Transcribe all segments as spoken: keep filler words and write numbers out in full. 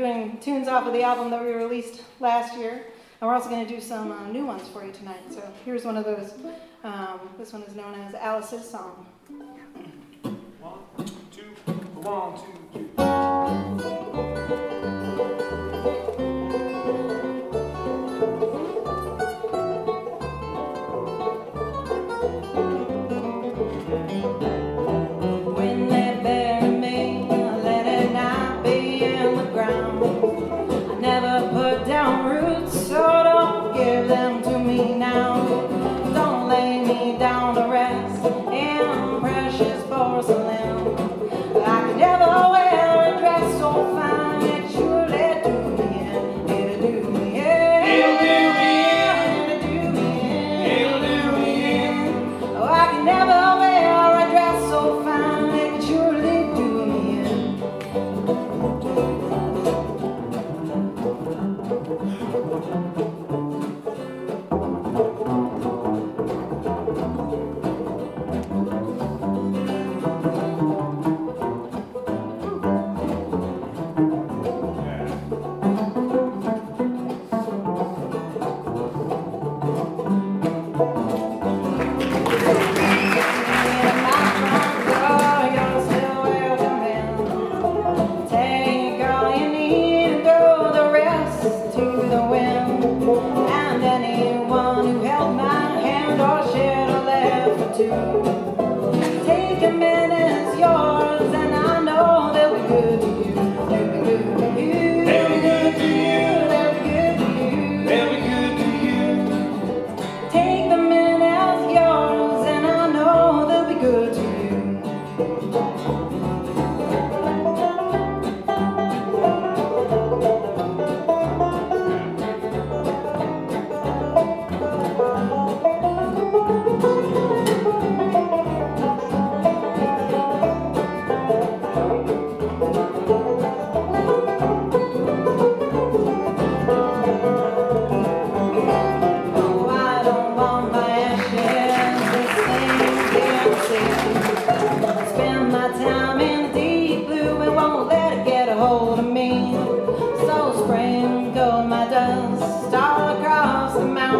doing tunes off of the album that we released last year. And we're also going to do some uh, new ones for you tonight. So here's one of those. Um, this one is known as Alice's Song. One, two, one, two, two. When they bury me, let it not be in the ground. I never put down roots, so don't give them to me now. Don't lay me down to rest in precious porcelain. I could never wear a dress so fine that you let do me in. It'll do me in. It'll do me in. It'll do me in. It'll do me in. Oh, I could never wear a dress so fine that you let do me in. Take a minute, it's yours, and I know they'll be good to you. They'll be good to you. They'll be good to you. They'll be good to you. Take the minute, it's yours, and I know they'll be good to you.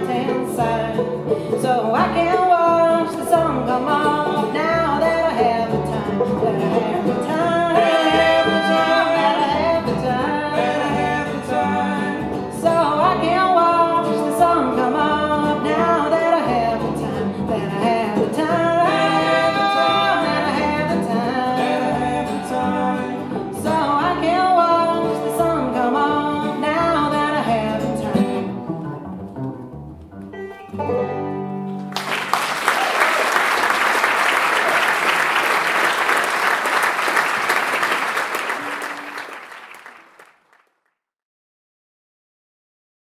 Inside. So I can watch the sun come off now that I have the time, that I have the time, that I have the time, that I have the time, that I have the time. So I can watch the sun come off now that I have the time, that I have the time, that I have the time, that I have the time. So I can watch the sun come off now that I have the time. Thank you.